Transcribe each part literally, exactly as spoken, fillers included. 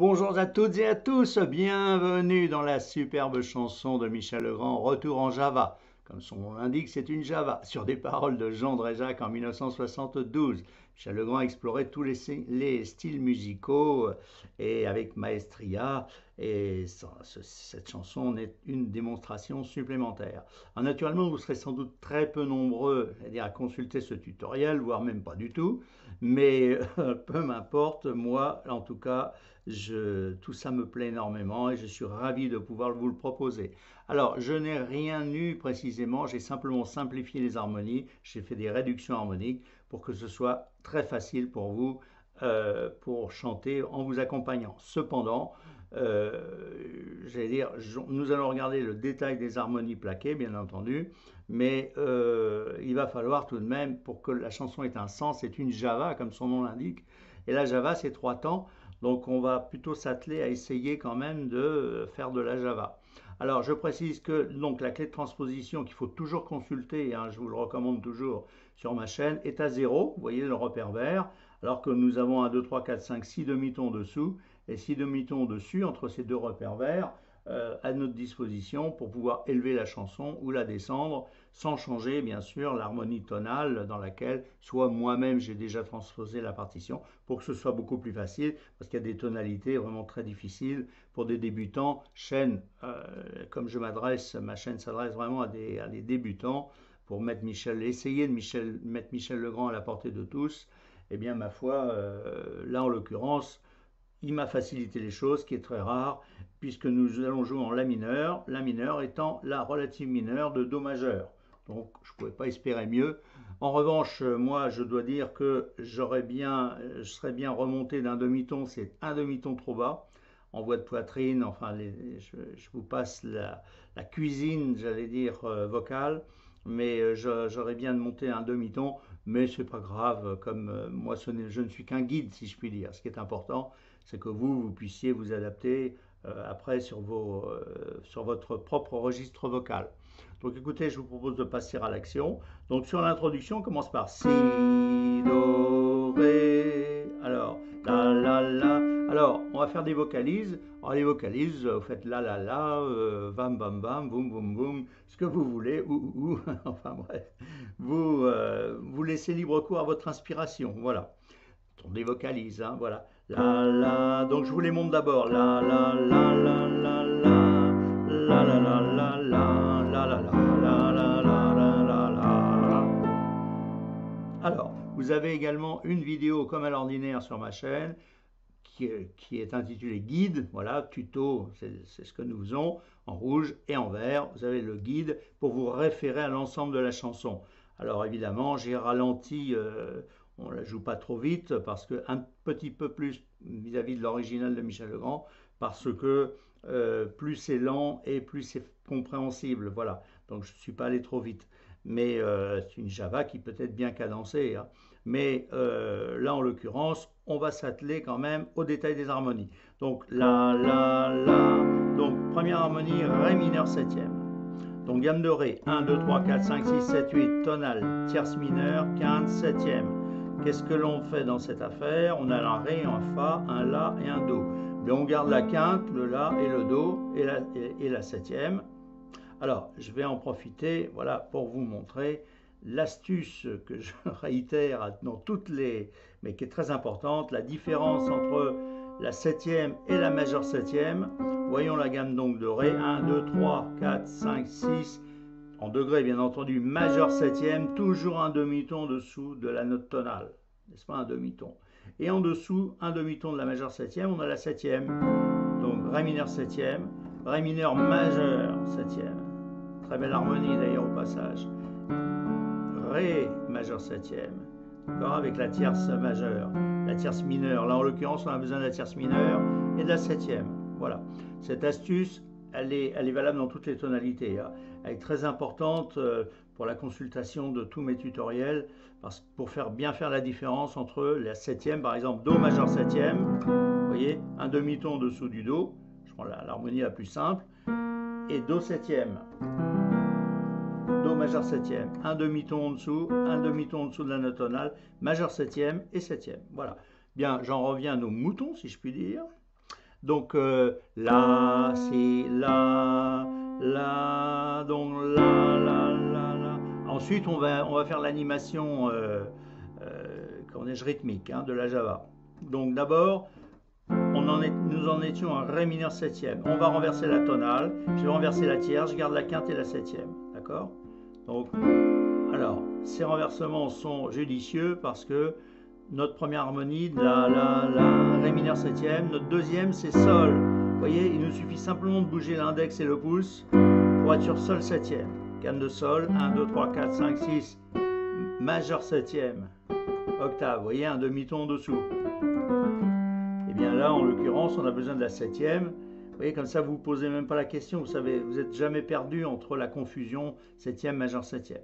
Bonjour à toutes et à tous, bienvenue dans la superbe chanson de Michel Legrand, Retour en Java. Comme son nom l'indique, c'est une Java, sur des paroles de Jean Dréjac en mille neuf cent soixante-douze. Michel Legrand explorait tous les, les styles musicaux et avec maestria, et ça, ce, cette chanson en est une démonstration supplémentaire. Alors naturellement, vous serez sans doute très peu nombreux -à, à consulter ce tutoriel, voire même pas du tout, mais euh, peu m'importe, moi en tout cas, Je, tout ça me plaît énormément et je suis ravi de pouvoir vous le proposer. Alors, je n'ai rien eu précisément, j'ai simplement simplifié les harmonies, j'ai fait des réductions harmoniques pour que ce soit très facile pour vous euh, pour chanter en vous accompagnant. Cependant, euh, j'allais dire, je, nous allons regarder le détail des harmonies plaquées, bien entendu, mais euh, il va falloir tout de même, pour que la chanson ait un sens, c'est une Java, comme son nom l'indique, et la Java, c'est trois temps. Donc on va plutôt s'atteler à essayer quand même de faire de la Java. Alors je précise que donc, la clé de transposition qu'il faut toujours consulter, hein, je vous le recommande toujours sur ma chaîne, est à zéro, vous voyez le repère vert, alors que nous avons un, deux, trois, quatre, cinq, six demi-tons dessous, et six demi-tons dessus, entre ces deux repères verts, euh, à notre disposition pour pouvoir élever la chanson ou la descendre, sans changer bien sûr l'harmonie tonale dans laquelle soit moi-même j'ai déjà transposé la partition pour que ce soit beaucoup plus facile, parce qu'il y a des tonalités vraiment très difficiles pour des débutants. Chaîne, euh, comme je m'adresse, ma chaîne s'adresse vraiment à des, à des débutants pour mettre Michel, essayer de Michel, mettre Michel Legrand à la portée de tous. Eh bien ma foi, euh, là en l'occurrence, il m'a facilité les choses, ce qui est très rare, puisque nous allons jouer en La mineur, La mineure étant la relative mineure de Do majeur. Donc, je ne pouvais pas espérer mieux. En revanche, moi, je dois dire que j'aurais bien, je serais bien remonté d'un demi-ton, c'est un demi-ton trop bas, en voix de poitrine, enfin, les, je, je vous passe la, la cuisine, j'allais dire, euh, vocale, mais j'aurais bien monté un demi-ton, mais ce n'est pas grave, comme euh, moi, ce je ne suis qu'un guide, si je puis dire. Ce qui est important, c'est que vous, vous puissiez vous adapter euh, après sur, vos, euh, sur votre propre registre vocal. Donc écoutez, je vous propose de passer à l'action. Donc sur l'introduction, on commence par Si, Do, Ré. Alors, La, La, La. Alors, on va faire des vocalises. Alors les vocalises, vous faites La, La, La, euh, Vam, Vam, Vam, Boum, Boum, Boum, ce que vous voulez, ou, ou, ou. Enfin bref, vous, euh, vous laissez libre cours à votre inspiration. Voilà. On dévocalise, hein, voilà. La, la. Donc je vous les montre d'abord. La, la, la, la, la, la. La, la, la, la, la, la, la, la, la, la, la. Alors, vous avez également une vidéo comme à l'ordinaire sur ma chaîne qui est, qui est intitulée Guide, voilà, tuto, c'est ce que nous faisons, en rouge et en vert. Vous avez le guide pour vous référer à l'ensemble de la chanson. Alors évidemment, j'ai ralenti, euh, on ne la joue pas trop vite, parce qu'un petit peu plus vis-à-vis de l'original de Michel Legrand, parce que Euh, plus c'est lent et plus c'est compréhensible, voilà, donc je ne suis pas allé trop vite, mais euh, c'est une Java qui peut être bien cadencée, hein. Mais euh, là en l'occurrence, on va s'atteler quand même au détail des harmonies. Donc la la la, donc première harmonie Ré mineur septième, donc gamme de Ré, un, deux, trois, quatre, cinq, six, sept, huit, tonale, tierce mineure, quinte, septième, qu'est-ce que l'on fait dans cette affaire? On a un Ré, un Fa, un La et un Do. Mais on garde la quinte, le La et le Do et la, et, et la septième. Alors, je vais en profiter, voilà, pour vous montrer l'astuce que je réitère dans toutes les, mais qui est très importante, la différence entre la septième et la majeure septième. Voyons la gamme donc de Ré, un, deux, trois, quatre, cinq, six, en degré bien entendu, majeure septième, toujours un demi-ton dessous de la note tonale, n'est-ce pas, un demi-ton. Et en dessous, un demi-ton de la majeure septième, on a la septième. Donc Ré mineur septième, Ré mineur majeur septième. Très belle harmonie d'ailleurs au passage. Ré majeur septième, encore avec la tierce majeure, la tierce mineure. Là en l'occurrence, on a besoin de la tierce mineure et de la septième. Voilà. Cette astuce, elle est, elle est valable dans toutes les tonalités. Hein. Elle est très importante euh, pour la consultation de tous mes tutoriels, parce, pour faire, bien faire la différence entre la septième, par exemple Do majeur septième, vous voyez, un demi-ton en dessous du Do, je prends l'harmonie la, la plus simple, et Do septième, Do majeur septième, un demi-ton en dessous, un demi-ton en dessous de la note tonale, majeur septième et septième. Voilà. Bien, j'en reviens à nos moutons, si je puis dire. Donc euh, la, c'est la, la, donc la, la, la, la. Ensuite, on va, on va faire l'animation euh, euh, rythmique hein, de la Java. Donc d'abord, on en est, nous en étions à Ré mineur septième. On va renverser la tonale, je vais renverser la tierce, je garde la quinte et la septième. D'accord? Donc, alors, ces renversements sont judicieux parce que notre première harmonie, la, la, la, Ré mineur septième, notre deuxième c'est Sol. Vous voyez, il nous suffit simplement de bouger l'index et le pouce pour être sur Sol septième. Canne de Sol, un, deux, trois, quatre, cinq, six, majeur septième, octave, vous voyez, un demi-ton en dessous. Et bien là, en l'occurrence, on a besoin de la septième. Vous voyez, comme ça, vous ne vous posez même pas la question, vous savez, vous n'êtes jamais perdu entre la confusion septième, majeur septième.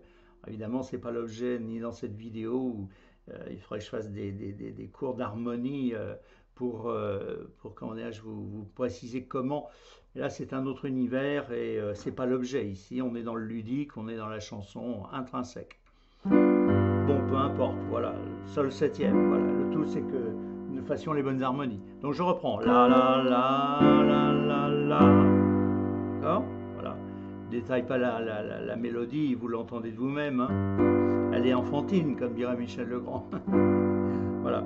Évidemment, ce n'est pas l'objet ni dans cette vidéo où euh, il faudrait que je fasse des, des, des, des cours d'harmonie euh, pour, euh, pour comment dirais-je, vous, vous préciser comment. Et là, c'est un autre univers et euh, ce n'est pas l'objet. Ici, on est dans le ludique, on est dans la chanson intrinsèque. Bon, peu importe, voilà, Sol septième, voilà. Le tout, c'est que nous fassions les bonnes harmonies. Donc, je reprends. La, la, la, la, la, la. D'accord ? Je ne détaille pas la, la, la, la mélodie, vous l'entendez de vous-même. Hein. Elle est enfantine, comme dirait Michel Legrand. Voilà.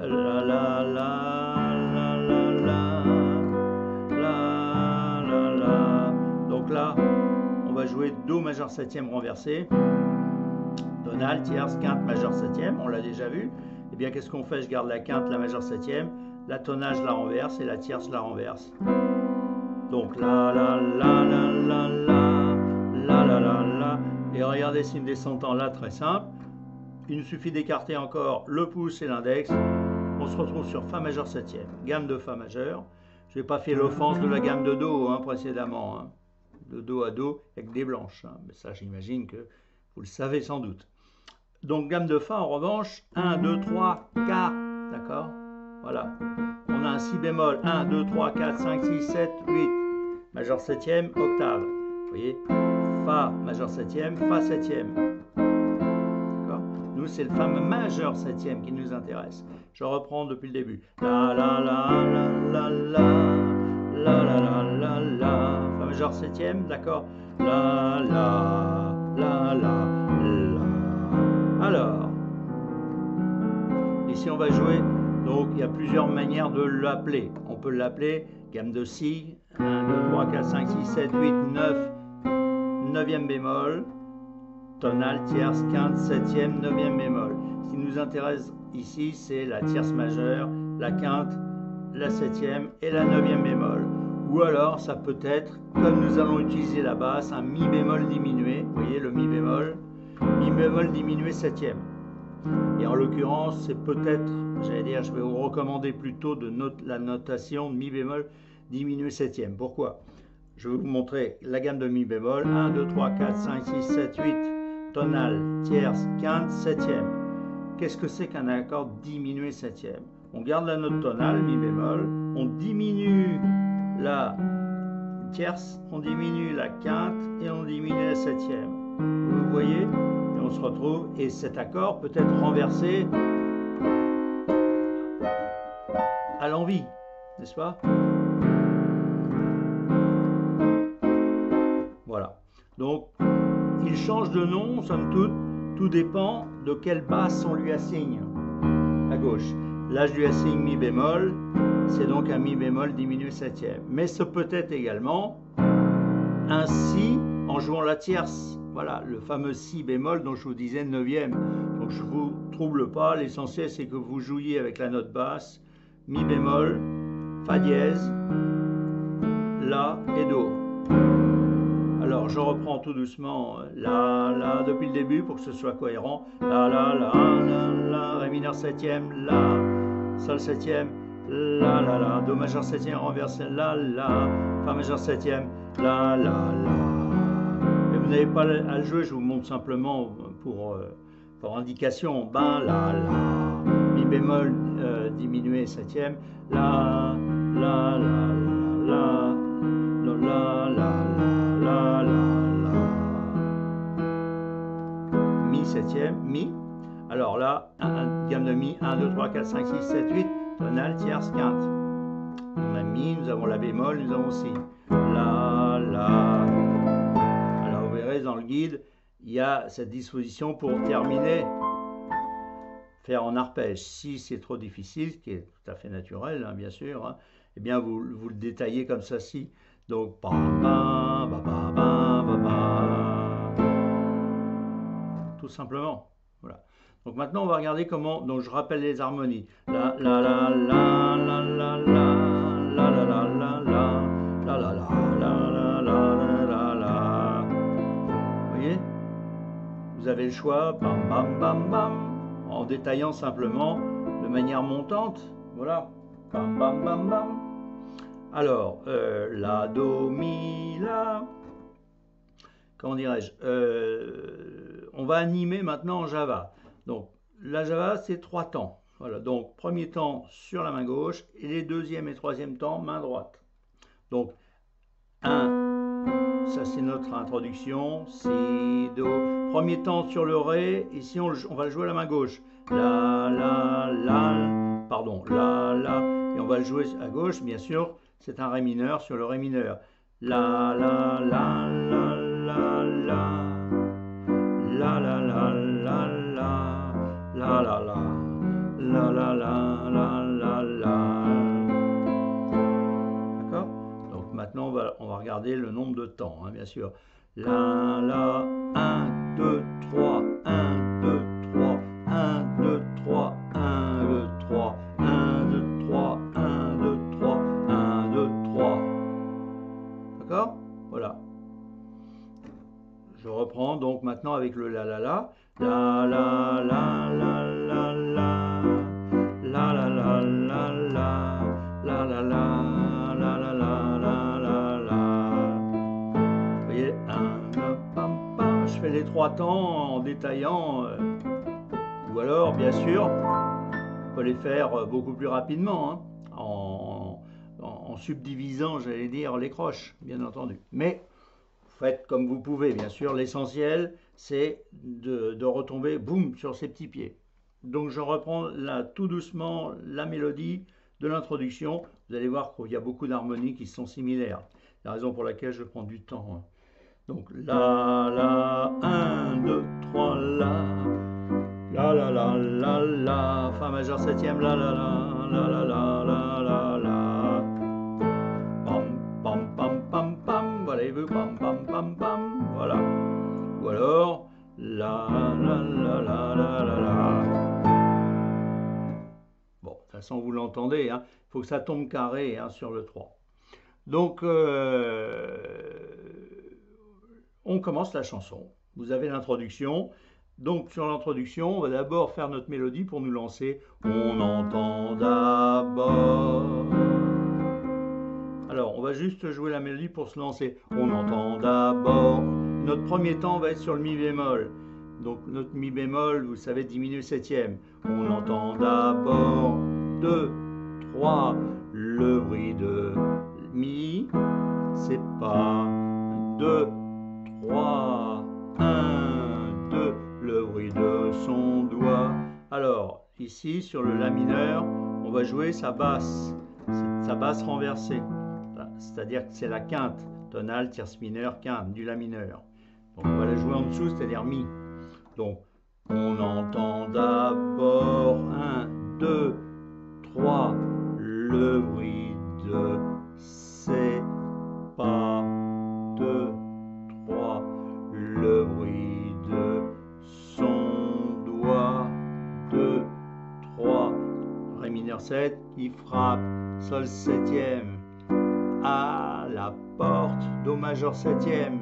La la la la la la la la. Donc là, on va jouer Do majeur septième renversé. Tonale, tierce, quinte, majeur septième. On l'a déjà vu. Eh bien, qu'est-ce qu'on fait? Je garde la quinte, la majeur septième. La tonale, je la renverse et la tierce, je la renverse. Donc la la la la la la la la la la. Et regardez, c'est une descente en la très simple. Il nous suffit d'écarter encore le pouce et l'index. On se retrouve sur Fa majeur septième, gamme de Fa majeur. Je n'ai pas fait l'offense de la gamme de Do hein, précédemment. Hein. De Do à Do avec des blanches. Hein. Mais ça, j'imagine que vous le savez sans doute. Donc gamme de Fa en revanche, un, deux, trois, quatre. D'accord? Voilà. On a un Si bémol, un, deux, trois, quatre, cinq, six, sept, huit, majeur septième, octave. Vous voyez, Fa majeur septième, Fa septième. D'accord? Nous, c'est le Fa majeur septième qui nous intéresse. Je reprends depuis le début. La la la la la la la la la la la. Fa majeur septième, d'accord? La la la la la. Alors, ici on va jouer. Donc, il y a plusieurs manières de l'appeler. On peut l'appeler gamme de Si, un, deux, trois, quatre, cinq, six, sept, huit, neuf, neuvième bémol, tonale, tierce, quinte, septième, neuvième bémol. Ce qui nous intéresse ici, c'est la tierce majeure, la quinte, la septième et la neuvième bémol. Ou alors, ça peut être, comme nous allons utiliser la basse, un Mi bémol diminué. Vous voyez le Mi bémol, Mi bémol diminué septième. Et en l'occurrence, c'est peut-être, j'allais dire, je vais vous recommander plutôt de note, la notation de Mi bémol diminué septième. Pourquoi? Je vais vous montrer la gamme de Mi bémol, un, deux, trois, quatre, cinq, six, sept, huit, tonale, tierce, quinte, septième. Qu'est-ce que c'est qu'un accord diminué septième? On garde la note tonale, Mi bémol, on diminue la tierce, on diminue la quinte et on diminue la septième. Vous voyez? On se retrouve, et cet accord peut être renversé à l'envie, n'est-ce pas? Voilà. Donc, il change de nom, somme toute, tout dépend de quelle basse on lui assigne. À gauche, là je lui assigne Mi bémol, c'est donc un Mi bémol diminué septième. Mais ce peut être également un Si en jouant la tierce. Voilà, le fameux Si bémol dont je vous disais neuvième. Donc je ne vous trouble pas, l'essentiel c'est que vous jouiez avec la note basse, Mi bémol, Fa dièse, La et Do. Alors je reprends tout doucement La, La depuis le début pour que ce soit cohérent. La, La, La, La, La, Ré mineur septième, La, Sol septième, La, La, La, Do majeur septième renversé, La, La, Fa majeur septième, La, La, La. Vous n'avez pas à le jouer, je vous montre simplement pour, euh, pour indication. Ben, la, la, Mi bémol euh, diminué septième, la, la, la, la, la, la, la, la, la, la, Mi septième, Mi. Alors là, un, un, gamme de Mi, un, deux, trois, quatre, cinq, six, sept, huit, tonale, tierce, quinte. On a mi, nous avons la bémol, nous avons si. La, la. Alors vous verrez dans le guide, il y a cette disposition pour terminer. Faire en arpège. Si c'est trop difficile, ce qui est tout à fait naturel, hein, bien sûr, hein, eh bien vous, vous le détaillez comme ça, si. Donc, ba, ba, ba, ba, ba, ba. Tout simplement. Voilà. Donc maintenant, on va regarder comment. Donc je rappelle les harmonies. La, la, la, la, la, la, la, la, la, la, la, la, la, la, la. Vous voyez? Vous avez le choix. Bam, bam, bam, bam. En détaillant simplement de manière montante, voilà. Bam, bam, bam, bam. Alors, euh, la, do, mi, la. Comment dirais-je, euh, on va animer maintenant en Java. Donc, la Java, c'est trois temps. Voilà. Donc, premier temps sur la main gauche et les deuxième et troisième temps main droite. Donc, un, ça c'est notre introduction. Si, do. Premier temps sur le Ré, ici on, on va le jouer à la main gauche. La, la, la, pardon, la, la. Et on va le jouer à gauche, bien sûr, c'est un Ré mineur sur le Ré mineur. La, la, la, la, la, la. La, la, la, la, la, la, la, la. La, la, la, la, la, la. D'accord? Donc maintenant on va, on va regarder le nombre de temps, hein, bien sûr. La, la, un, deux, trois, un, deux, trois, un, deux, trois, un, deux, trois, un, deux, trois, un, deux, trois, un, deux, trois. D'accord? Voilà. Je reprends donc maintenant avec le la la la. La la la la la la. La la la la la. La la la la la la la la la. Vous voyez? Je fais les trois temps en détaillant, euh, ou alors bien sûr on peut les faire beaucoup plus rapidement, hein, en, en, en subdivisant, j'allais dire, les croches, bien entendu, mais faites comme vous pouvez, bien sûr. L'essentiel c'est de, de retomber boum sur ses petits pieds. Donc je reprends là tout doucement la mélodie de l'introduction. Vous allez voir qu'il y a beaucoup d'harmonies qui sont similaires, la raison pour laquelle je prends du temps, hein. Donc la la un, deux, trois la la la la la la, fa majeur septième la la la la la la la la la, pam pam pam pam pam, voilà, pam pam pam pam, voilà. Ou alors la la la la la la la. Bon, de toute façon vous l'entendez, hein, faut que ça tombe carré, hein, sur le trois. Donc euh on commence la chanson. Vous avez l'introduction. Donc sur l'introduction, on va d'abord faire notre mélodie pour nous lancer. On entend d'abord. Alors on va juste jouer la mélodie pour se lancer. On entend d'abord. Notre premier temps va être sur le mi bémol. Donc notre mi bémol, vous savez, diminue septième. On entend d'abord deux, trois. Le bruit de mi, c'est pas deux, trois, un, deux, le bruit de son doigt. Alors, ici, sur le La mineur, on va jouer sa basse, sa basse renversée. C'est-à-dire que c'est la quinte, tonale, tierce mineure, quinte, du La mineur. Donc, on va la jouer en dessous, c'est-à-dire Mi. Donc, on entend d'abord un, deux, trois, le bruit de C, pas deux, trois, le bruit de son doigt, deux, trois, Ré mineur sept, qui frappe, Sol septième, à la porte, Do majeur septième,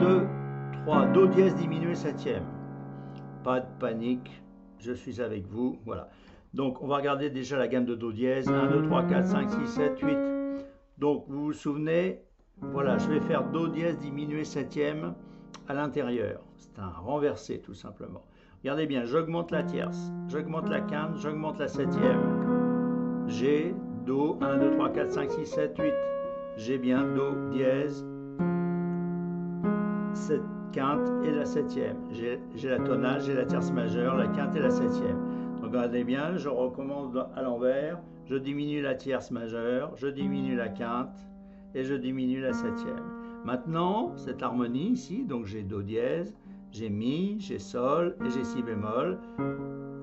deux, trois, Do dièse diminué septième. Pas de panique, je suis avec vous, voilà. Donc on va regarder déjà la gamme de Do dièse, un, deux, trois, quatre, cinq, six, sept, huit. Donc vous vous souvenez, voilà, je vais faire Do dièse diminué septième à l'intérieur. C'est un renversé tout simplement. Regardez bien, j'augmente la tierce, j'augmente la quinte, j'augmente la septième. J'ai Do, un, deux, trois, quatre, cinq, six, sept, huit. J'ai bien Do dièse, cette quinte et la septième. J'ai la tonale, j'ai la tierce majeure, la quinte et la septième. Regardez bien, je recommence à l'envers, je diminue la tierce majeure, je diminue la quinte et je diminue la septième. Maintenant, cette harmonie ici, donc j'ai Do dièse, j'ai Mi, j'ai Sol et j'ai Si bémol.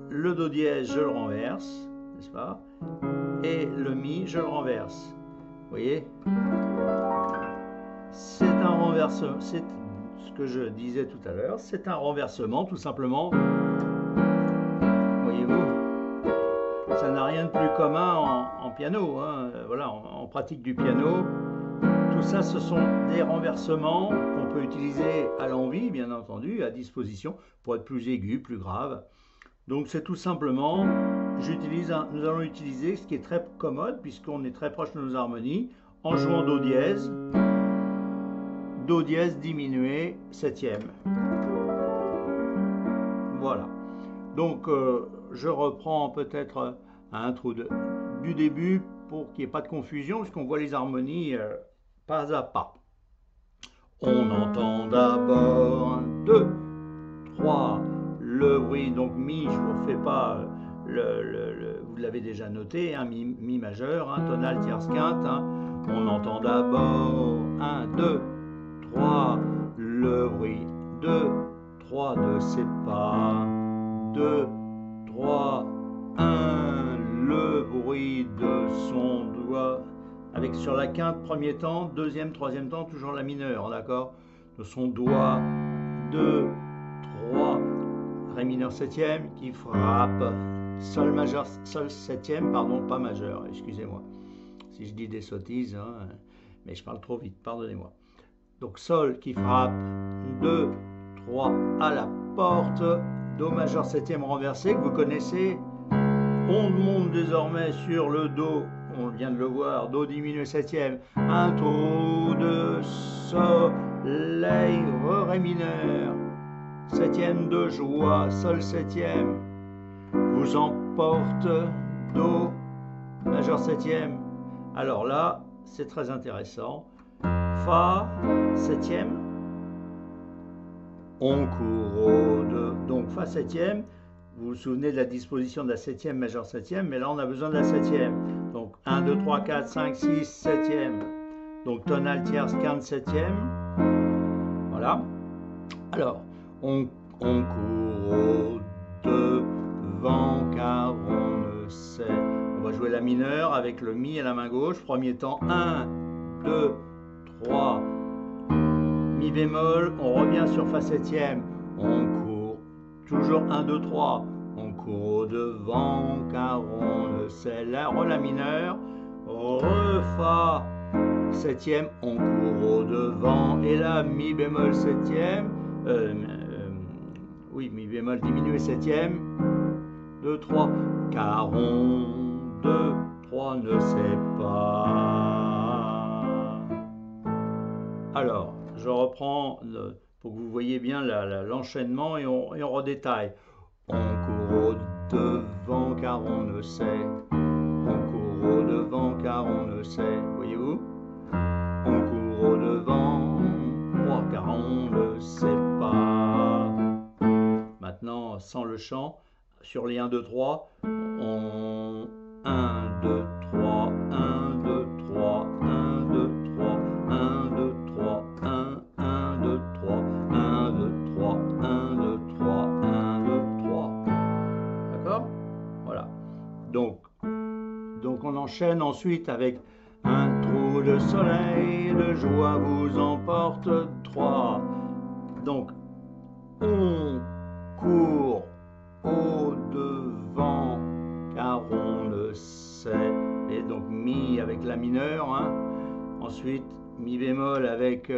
Le Do dièse, je le renverse, n'est-ce pas? Et le Mi, je le renverse. Vous voyez? C'est un renversement, c'est ce que je disais tout à l'heure, c'est un renversement tout simplement. Voyez-vous? Ça n'a rien de plus commun en, en piano, hein. Voilà, en, en pratique du piano. Tout ça, ce sont des renversements qu'on peut utiliser à l'envi, bien entendu, à disposition, pour être plus aigu, plus grave. Donc c'est tout simplement, j'utilise un, nous allons utiliser ce qui est très commode, puisqu'on est très proche de nos harmonies, en jouant Do dièse, Do dièse diminué, septième. Voilà. Donc euh, je reprends peut-être un trou de, du début pour qu'il n'y ait pas de confusion, puisqu'on voit les harmonies euh, pas à pas. On entend d'abord un, deux, trois, le bruit, donc Mi, je ne vous fais pas, le, le, le, vous l'avez déjà noté, hein, mi, mi majeur, hein, tonal, tierce, quinte. Hein. On entend d'abord un, deux, trois, le bruit, deux, trois, deux, c'est pas, deux, trois, un, le bruit de son doigt. Avec sur la quinte, premier temps, deuxième, troisième temps, toujours la mineure, d'accord? De son doigt, deux, trois, Ré mineur septième qui frappe, Sol majeur, Sol septième, pardon, pas majeur, excusez-moi. Si je dis des sottises, hein, mais je parle trop vite, pardonnez-moi. Donc Sol qui frappe, deux, trois, à la porte, Do majeur septième renversé que vous connaissez. On monte désormais sur le Do. On vient de le voir, Do diminué septième, un trou de soleil, Ré mineur, septième de joie, Sol septième, vous emporte, Do majeur septième. Alors là, c'est très intéressant, Fa septième, on couraude, donc Fa septième. Vous vous souvenez de la disposition de la septième majeure septième, mais là on a besoin de la septième. Donc un, deux, trois, quatre, cinq, six, septième. Donc tonal, tierce, quinte, septième. Voilà. Alors, on, on court au devant car on ne sait. On va jouer la mineure avec le Mi à la main gauche. Premier temps, un, deux, trois. Mi bémol, on revient sur Fa septième. On court. Toujours un, deux, trois, on court au devant car on ne sait. La Re, la mineure, Re, Fa, septième, on court au devant. Et la Mi bémol septième, euh, euh, oui, Mi bémol diminué septième, deux, trois, car on, deux, trois, ne sait pas. Alors, je reprends le... pour que vous voyez bien l'enchaînement et on, et on redétaille. On court au devant car on ne sait. On court au devant car on ne sait. Voyez-vous? On court au devant car on ne sait pas. Maintenant, sans le chant, sur les un, deux, trois, on... un, deux, trois, un, deux, trois, un, deux, trois, un, deux, trois, un, un, deux, trois, un, deux, trois, un, deux, trois, un, deux, trois, un, deux, trois. D'accord? Voilà. Donc, donc on enchaîne ensuite avec un trou de soleil, de joie vous emporte, trois. Donc, on court au devant, car on le sait. Et donc, Mi avec la mineure, hein. Ensuite, Mi bémol avec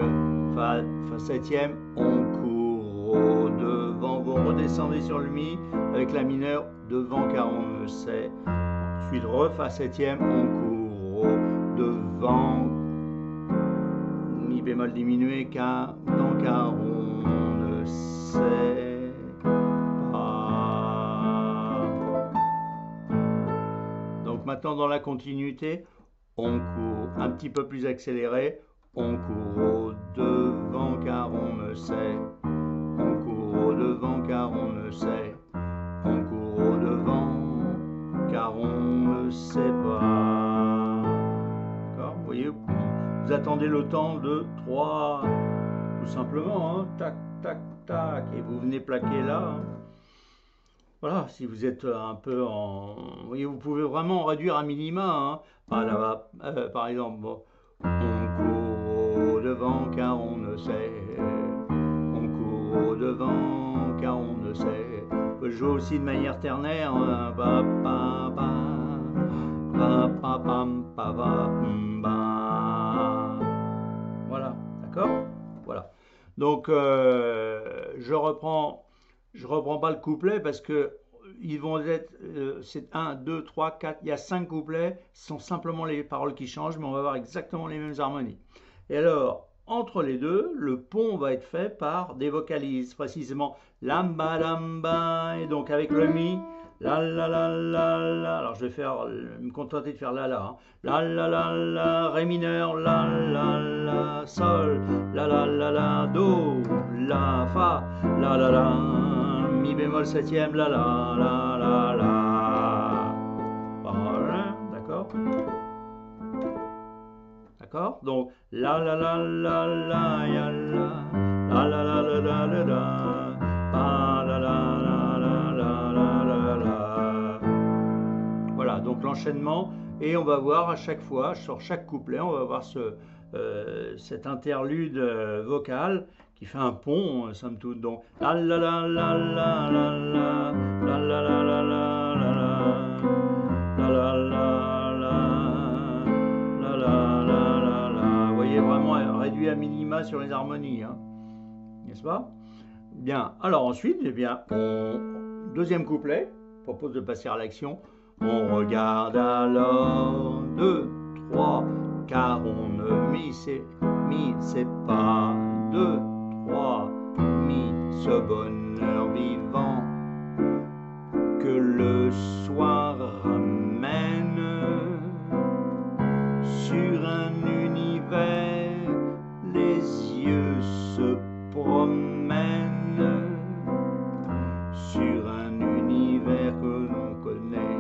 Fa, Fa septième, on court au devant, vous redescendez sur le Mi avec la mineure, devant car on ne sait. Ensuite Re, Fa septième, on court au devant, Mi bémol diminué, car dans car on ne sait pas. Donc maintenant dans la continuité, on court un petit peu plus accéléré. On court au devant car on ne sait. On court au devant car on ne sait. On court au devant. ne sais pas. D'accord? Vous voyez, vous attendez le temps de trois, tout simplement, hein, tac, tac, tac, et vous venez plaquer là. Hein. Voilà, si vous êtes un peu en... Vous voyez, vous pouvez vraiment réduire à minima, hein. Par, là, euh, par exemple, bon, on court au devant car on ne sait, on court au devant car on ne sait. Je joue aussi de manière ternaire, hein. Ba, ba, ba, ba, ba, ba, ba, ba, ba. Voilà, d'accord? Voilà. Donc, euh, je reprends... Je ne reprends pas le couplet parce que ils vont être, euh, c'est un, deux, trois, quatre, il y a cinq couplets, ce sont simplement les paroles qui changent, mais on va avoir exactement les mêmes harmonies. Et alors, entre les deux, le pont va être fait par des vocalises, précisément lamba lamba, et donc avec le mi, la la la la la, alors je vais faire, me contenter de faire la la, hein. La la la la, ré mineur, la la la, sol, la la la la, do, la fa, la la la, mi bémol septième, la la la la la. Voilà, d'accord? D'accord? Donc, la la la la la ya la, la la la la la la la, pa la la la la la la la. Voilà, donc l'enchaînement, et on va voir à chaque fois, sur chaque couplet, on va voir ce, euh, cet interlude vocal qui fait un pont, somme toute, donc la la la la la la la la la la la la la la la la la. Vous voyez, vraiment réduit à minima sur les harmonies, n'est-ce pas? Bien, alors ensuite, eh bien, deuxième couplet, propose de passer à l'action. On regarde alors deux, trois, car on ne mi c'est mi c'est pas deux, trois, mi, ce bonheur vivant que le soir ramène sur un univers, les yeux se promènent sur un univers que l'on connaît,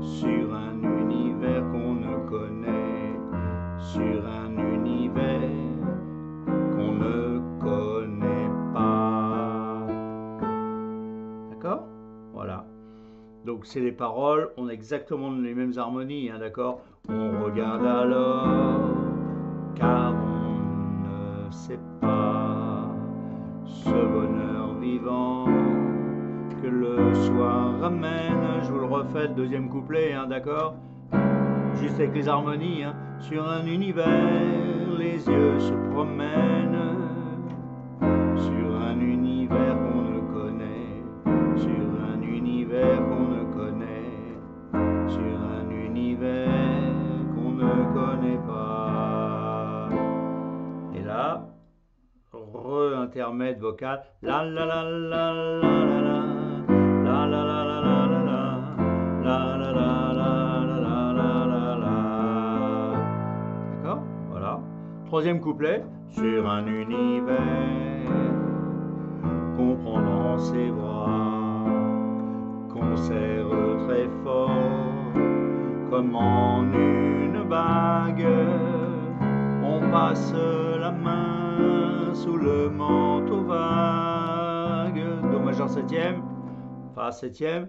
sur un univers qu'on ne connaît, sur un univers qu'on ne connaît pas. D'accord? Voilà. Donc c'est les paroles, on a exactement les mêmes harmonies, hein, d'accord? On regarde alors, car on ne sait pas ce bonheur vivant que le soir ramène. Je vous le refais, le deuxième couplet, hein, d'accord? Juste avec les harmonies, hein. Sur un univers, les yeux se promènent, sur un univers qu'on ne connaît, sur un univers qu'on ne connaît, sur un univers qu'on ne connaît pas. Et là, re-intermède vocal, la la la la la la la, la la la la la la la, la la la la. Troisième couplet, sur un univers qu'on prend dans ses bras, qu'on serre très fort comme en une bague, on passe la main sous le manteau vague. Do majeur septième, fa septième,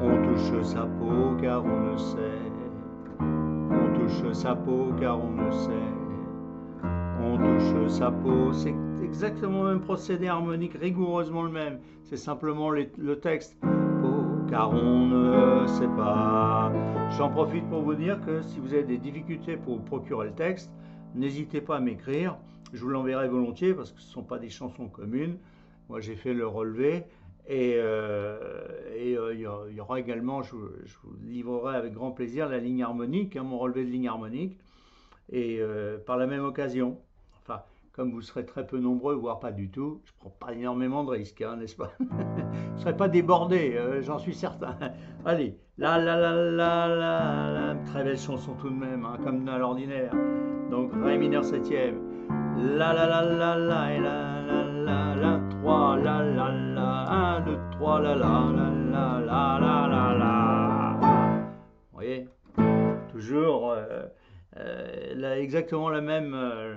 on touche sa peau car on ne sait, on touche sa peau car on ne sait. On touche sa peau, c'est exactement le même procédé harmonique, rigoureusement le même. C'est simplement les, le texte. Peau, car on ne sait pas. J'en profite pour vous dire que si vous avez des difficultés pour vous procurer le texte, n'hésitez pas à m'écrire. Je vous l'enverrai volontiers parce que ce ne sont pas des chansons communes. Moi, j'ai fait le relevé. Et euh, et, euh, il y aura également, je, je vous livrerai avec grand plaisir la ligne harmonique, hein, mon relevé de ligne harmonique. Et euh, par la même occasion, enfin, comme vous serez très peu nombreux, voire pas du tout, je ne prends pas énormément de risques, hein, n'est-ce pas? Je ne serai pas débordé, euh, j'en suis certain. Allez, la la la la la, la, très belle chanson tout de même, hein, comme à l'ordinaire. Donc, ré mineur septième, la la la la la, et la la la la, trois, la la la, un, deux, trois, la la la la la la la la. Vous voyez? toujours euh, euh, là, exactement la même. Euh,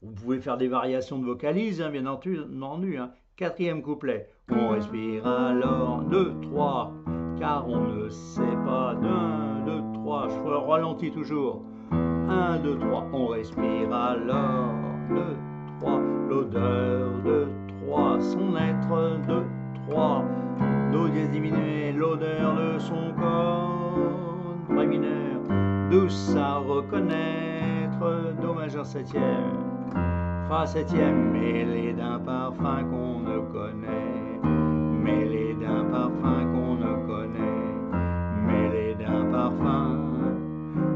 vous pouvez faire des variations de vocalises, hein, bien entendu. Hein. Quatrième couplet. On respire alors, deux, trois, car on ne sait pas. Un, deux, trois, je ralentis toujours. un, deux, trois, on respire alors, deux, trois, l'odeur de trois, son être de trois, do dièse diminuée, l'odeur de son corps, ré mineur, douce à reconnaître, do majeur septième, fa septième, mêlée d'un parfum qu'on ne connaît, mêlée d'un parfum qu'on ne connaît, mêlée d'un parfum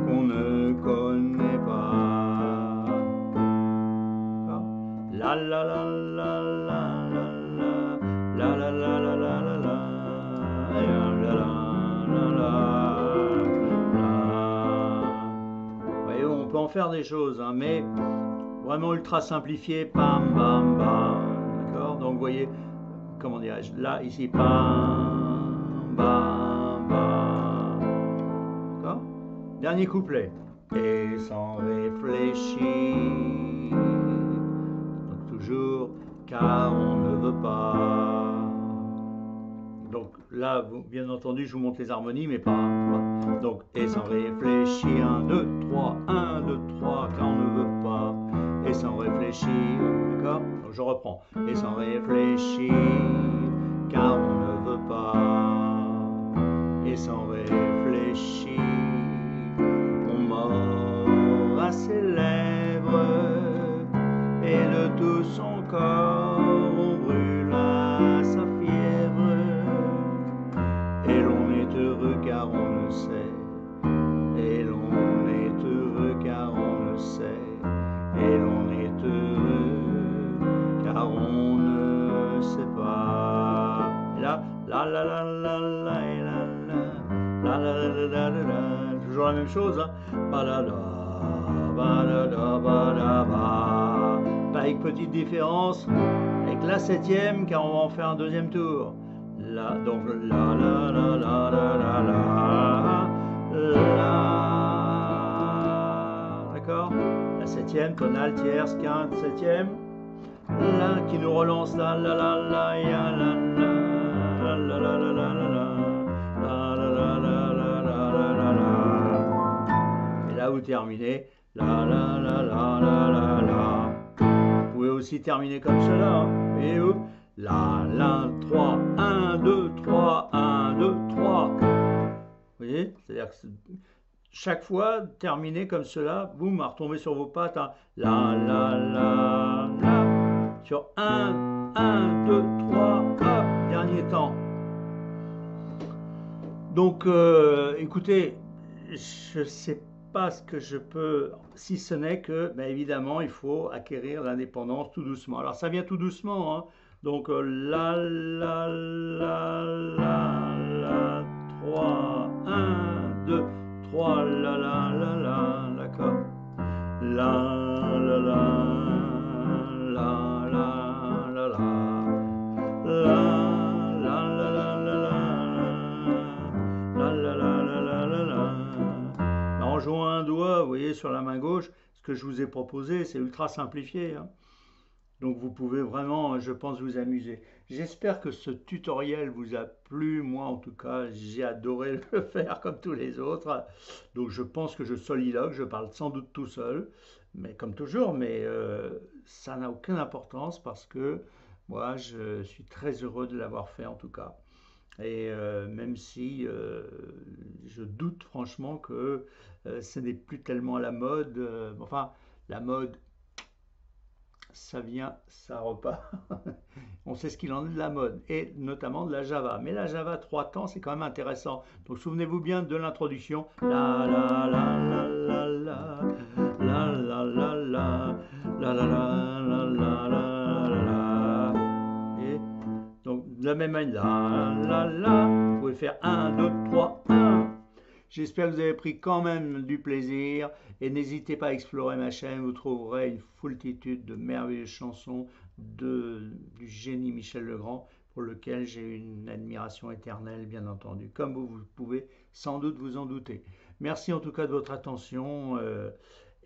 qu'on ne connaît pas. Oh. La la la la la la la la la la la la la la la la. Voyez, on peut en faire des choses, hein, mais vraiment ultra simplifié. Pam pam pam. D'accord. Donc, vous voyez, comment dirais-je, là ici, pam pam pam. D'accord. Dernier couplet. Et sans réfléchir, donc toujours, car on ne veut pas. Donc là, vous, bien entendu, je vous montre les harmonies, mais pas. pas. Donc, et sans réfléchir, un, deux, trois, un, deux, trois, car on ne veut pas. Et sans réfléchir, d'accord. Donc je reprends. Et sans réfléchir, car on ne veut pas. Et sans réfléchir, à ses lèvres et de tout son corps on brûle à sa fièvre et l'on est heureux car on le sait et l'on est heureux car on le sait et l'on est heureux car on ne sait pas. Et là, la la la la la la la la la la, toujours la même chose, hein. Avec petite différence avec la septième car on va en faire un deuxième tour. La, donc la la la la la la la. D'accord. La septième, tonale, tierce, quinte, septième. La qui nous relance la la la la ya la la la la la la la la. Et là vous terminez. La la la la la la la. Vous pouvez aussi terminer comme cela. Voyez-vous, hein. La la trois, un, deux, trois, un, deux, trois. Vous voyez, c'est-à-dire que chaque fois terminer comme cela, boum, à retomber sur vos pattes. Hein. La la la la. Sur un, un, deux, trois, hop, dernier temps. Donc euh, écoutez, je sais pas ce que je peux, si ce n'est que, ben évidemment, il faut acquérir l'indépendance tout doucement. Alors, ça vient tout doucement, hein. Donc, euh, la, la, la, la, la, trois, un, deux, trois, la, la, la, la, d'accord. La, la, la, la, la, la, la, la, la, la, la, la, la, la, la, la, la, la, la. En jouant un doigt, vous voyez, sur la main gauche, ce que je vous ai proposé, c'est ultra simplifié. Hein. Donc vous pouvez vraiment, je pense, vous amuser. J'espère que ce tutoriel vous a plu. Moi, en tout cas, j'ai adoré le faire comme tous les autres. Donc je pense que je soliloque, je parle sans doute tout seul, mais comme toujours, mais euh, ça n'a aucune importance parce que moi, je suis très heureux de l'avoir fait en tout cas. Et euh, même si euh, je doute franchement que euh, ce n'est plus tellement la mode, euh, enfin la mode, ça vient, ça repart. On sait ce qu'il en est de la mode, et notamment de la Java. Mais la Java trois temps, c'est quand même intéressant. Donc souvenez-vous bien de l'introduction. La la la la la la la la la la la la la la. De la même manière, la, la, la, vous pouvez faire un, deux, trois, un. J'espère que vous avez pris quand même du plaisir et n'hésitez pas à explorer ma chaîne, vous trouverez une foultitude de merveilleuses chansons de, du génie Michel Legrand pour lequel j'ai une admiration éternelle, bien entendu, comme vous, vous pouvez sans doute vous en doutez. Merci en tout cas de votre attention euh,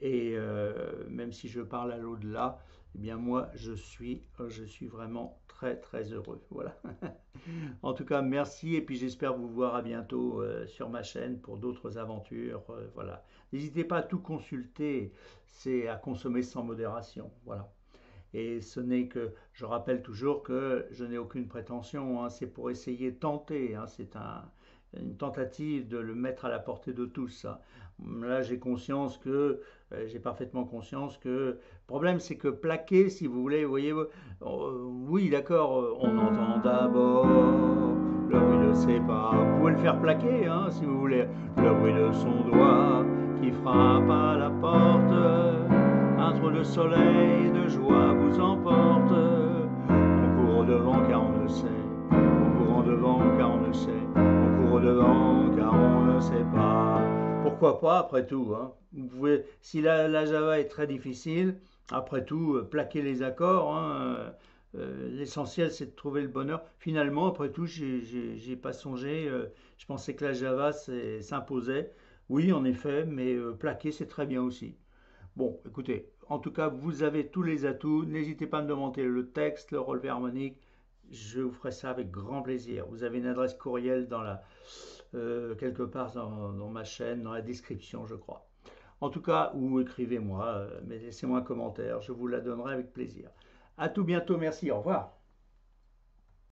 et euh, même si je parle à l'au-delà, eh bien moi je suis, je suis vraiment très très heureux. Voilà. En tout cas merci et puis j'espère vous voir à bientôt euh, sur ma chaîne pour d'autres aventures. Euh, voilà. N'hésitez pas à tout consulter, c'est à consommer sans modération. Voilà. Et ce n'est que, je rappelle toujours que je n'ai aucune prétention, hein, c'est pour essayer, tenter, hein, c'est un, une tentative de le mettre à la portée de tous. Hein. Là, j'ai conscience que, euh, j'ai parfaitement conscience que, le problème c'est que plaquer, si vous voulez, vous voyez, euh, oui d'accord, on entend d'abord, le bruit de ses pas, vous pouvez le faire plaquer, hein, si vous voulez, le bruit de son doigt qui frappe à la porte. Un trou de soleil de joie vous emporte. On court au devant car on ne sait, on court au devant car on ne sait, on court au devant car on ne sait pas. Pourquoi pas après tout, hein. Vous pouvez, si la, la Java est très difficile, après tout, euh, plaquer les accords, hein, euh, l'essentiel c'est de trouver le bonheur. Finalement, après tout, j'ai pas songé, euh, je pensais que la Java s'imposait. Oui, en effet, mais euh, plaquer c'est très bien aussi. Bon, écoutez, en tout cas, vous avez tous les atouts. N'hésitez pas à me demander le texte, le relevé harmonique. Je vous ferai ça avec grand plaisir. Vous avez une adresse courriel dans la, euh, quelque part dans, dans ma chaîne, dans la description, je crois. En tout cas, ou écrivez-moi, mais laissez-moi un commentaire. Je vous la donnerai avec plaisir. À tout bientôt. Merci. Au revoir.